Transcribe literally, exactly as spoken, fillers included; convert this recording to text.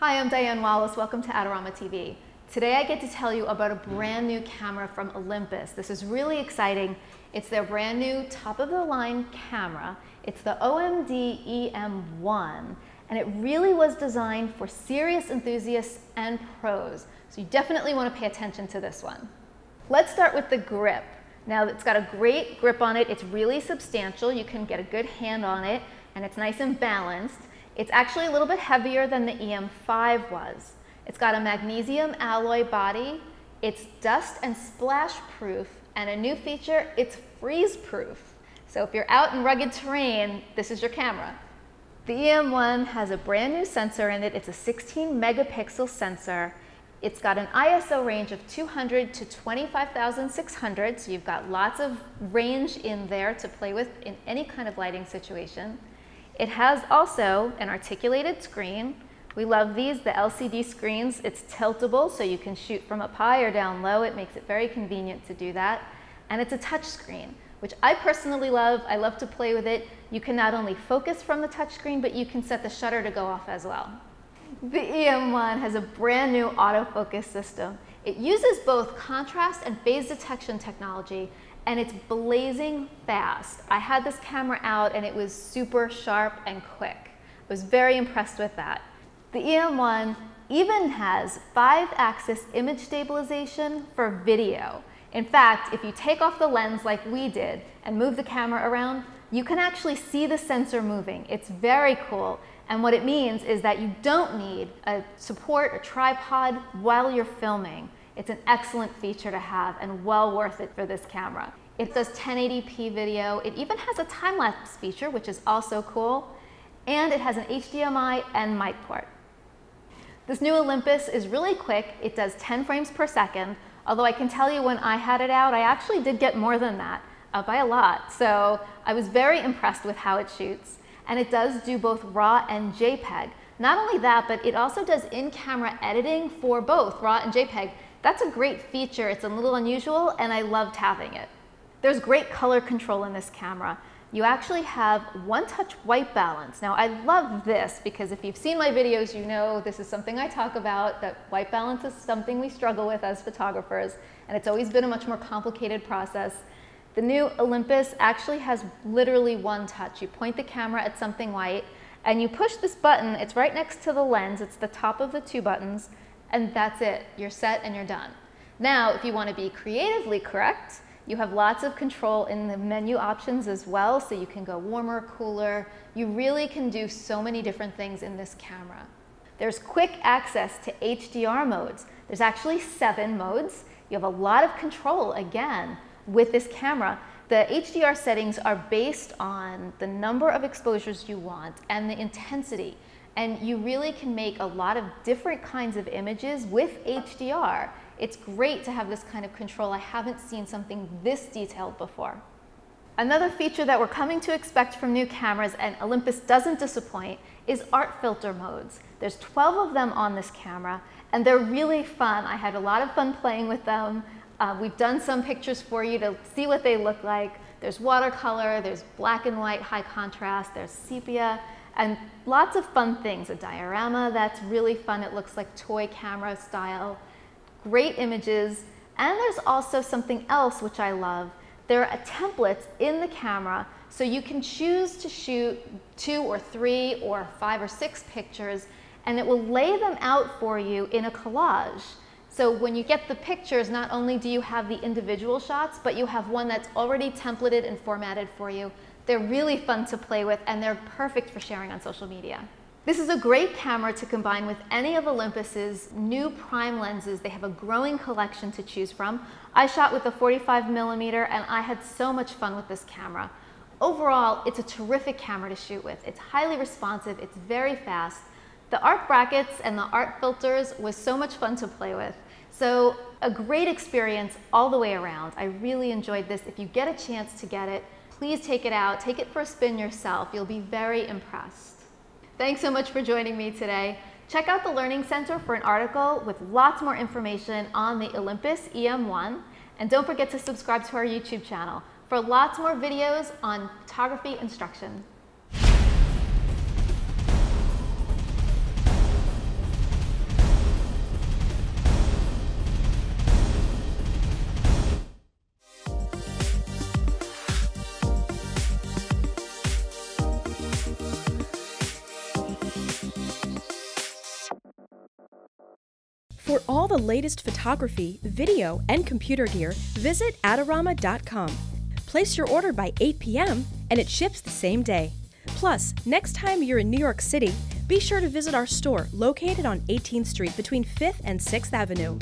Hi, I'm Diane Wallace. Welcome to Adorama T V. Today I get to tell you about a brand new camera from Olympus. This is really exciting. It's their brand new top-of-the-line camera. It's the O M D E M one, and it really was designed for serious enthusiasts and pros. So you definitely want to pay attention to this one. Let's start with the grip. Now, it's got a great grip on it. It's really substantial. You can get a good hand on it, and it's nice and balanced. It's actually a little bit heavier than the E M five was. It's got a magnesium alloy body, it's dust and splash proof, and a new feature, it's freeze proof. So if you're out in rugged terrain, this is your camera. The E M one has a brand new sensor in it. It's a sixteen megapixel sensor. It's got an I S O range of two hundred to twenty-five thousand six hundred, so you've got lots of range in there to play with in any kind of lighting situation. It has also an articulated screen. We love these, the L C D screens. It's tiltable, so you can shoot from up high or down low. It makes it very convenient to do that. And it's a touch screen, which I personally love. I love to play with it. You can not only focus from the touch screen, but you can set the shutter to go off as well. The E M one has a brand new autofocus system. It uses both contrast and phase detection technology, and it's blazing fast. I had this camera out and it was super sharp and quick. I was very impressed with that. The E M one even has five axis image stabilization for video. In fact, if you take off the lens like we did and move the camera around, you can actually see the sensor moving. It's very cool. And what it means is that you don't need a support or tripod while you're filming. It's an excellent feature to have and well worth it for this camera. It does ten eighty p video. It even has a time-lapse feature, which is also cool. And it has an H D M I and mic port. This new Olympus is really quick. It does ten frames per second. Although I can tell you when I had it out, I actually did get more than that uh, by a lot. So I was very impressed with how it shoots. And it does do both RAW and JPEG. Not only that, but it also does in-camera editing for both RAW and JPEG. That's a great feature. It's a little unusual, and I loved having it. There's great color control in this camera. You actually have one-touch white balance. Now, I love this because if you've seen my videos, you know this is something I talk about, that white balance is something we struggle with as photographers, and it's always been a much more complicated process. The new Olympus actually has literally one touch. You point the camera at something white, and you push this button. It's right next to the lens. It's the top of the two buttons. And that's it. You're set and you're done. Now, if you want to be creatively correct, you have lots of control in the menu options as well, so you can go warmer, cooler. You really can do so many different things in this camera. There's quick access to H D R modes. There's actually seven modes. You have a lot of control, again, with this camera. The H D R settings are based on the number of exposures you want and the intensity. And you really can make a lot of different kinds of images with H D R. It's great to have this kind of control. I haven't seen something this detailed before. Another feature that we're coming to expect from new cameras, and Olympus doesn't disappoint, is art filter modes. There's twelve of them on this camera, and they're really fun. I had a lot of fun playing with them. Uh, we've done some pictures for you to see what they look like. There's watercolor, there's black and white, high contrast, there's sepia, and lots of fun things. A diorama that's really fun. It looks like toy camera style. Great images. And there's also something else which I love. There are templates in the camera, so you can choose to shoot two or three or five or six pictures, and it will lay them out for you in a collage. So when you get the pictures, not only do you have the individual shots, but you have one that's already templated and formatted for you. They're really fun to play with, and they're perfect for sharing on social media. This is a great camera to combine with any of Olympus's new prime lenses. They have a growing collection to choose from. I shot with a forty-five millimeter, and I had so much fun with this camera. Overall, it's a terrific camera to shoot with. It's highly responsive, it's very fast. The art brackets and the art filters was so much fun to play with. So a great experience all the way around. I really enjoyed this. If you get a chance to get it, please take it out, take it for a spin yourself. You'll be very impressed. Thanks so much for joining me today. Check out the Learning Center for an article with lots more information on the Olympus E M one. And don't forget to subscribe to our YouTube channel for lots more videos on photography instruction. For all the latest photography, video, and computer gear, visit Adorama dot com. Place your order by eight p m and it ships the same day. Plus, next time you're in New York City, be sure to visit our store located on eighteenth street between fifth and sixth avenue.